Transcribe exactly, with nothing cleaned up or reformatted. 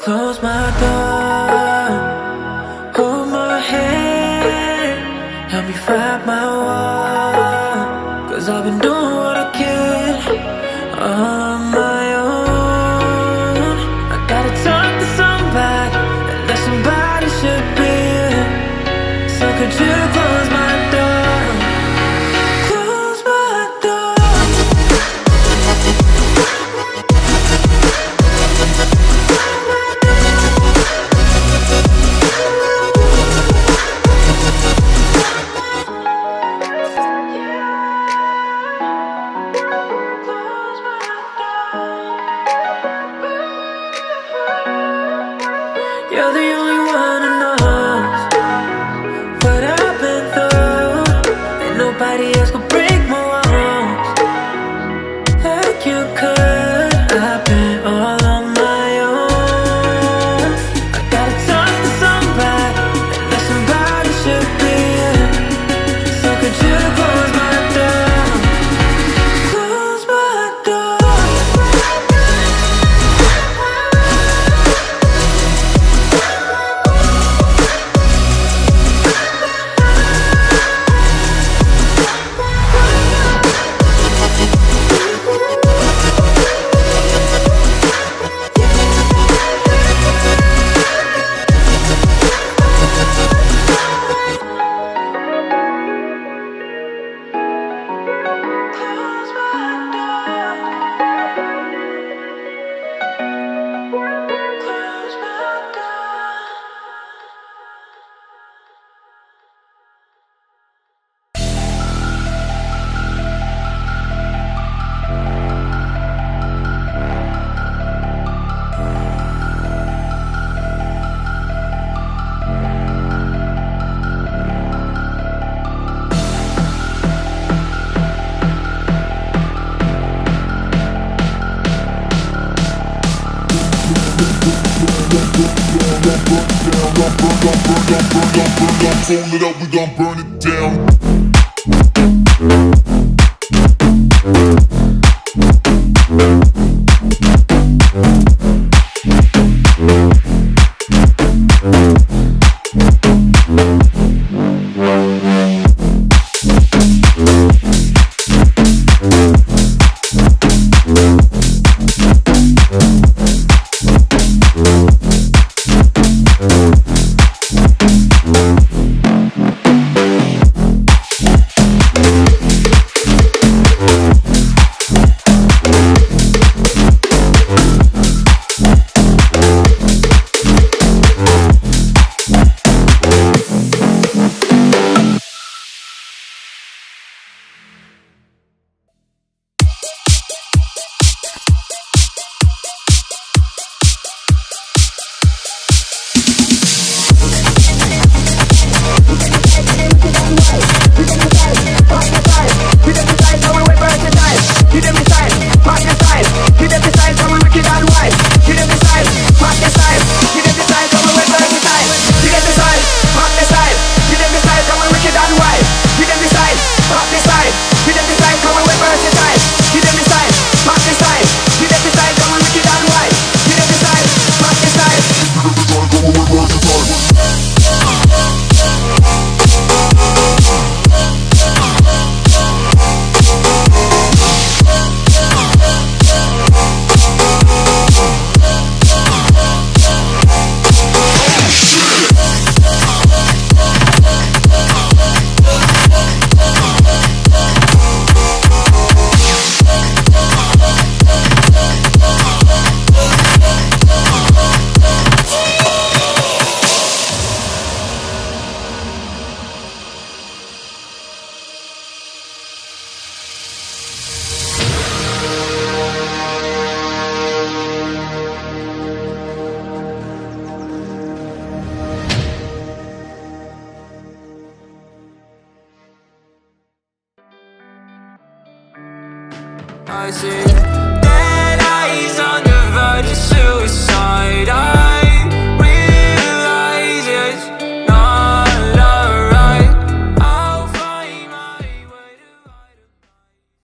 Close my door, hold my hand, help me fight my war, cause I've been doing what I can on my own. I gotta talk to somebody, and that somebody should be, so could you close my door? You're the only one who knows what I've been through, and nobody else could break my arms like you could. I've been all on my own. I gotta talk to somebody, and that somebody should be, so could you close my door? Close my door. Hold it up, we gon' burn it down. I see.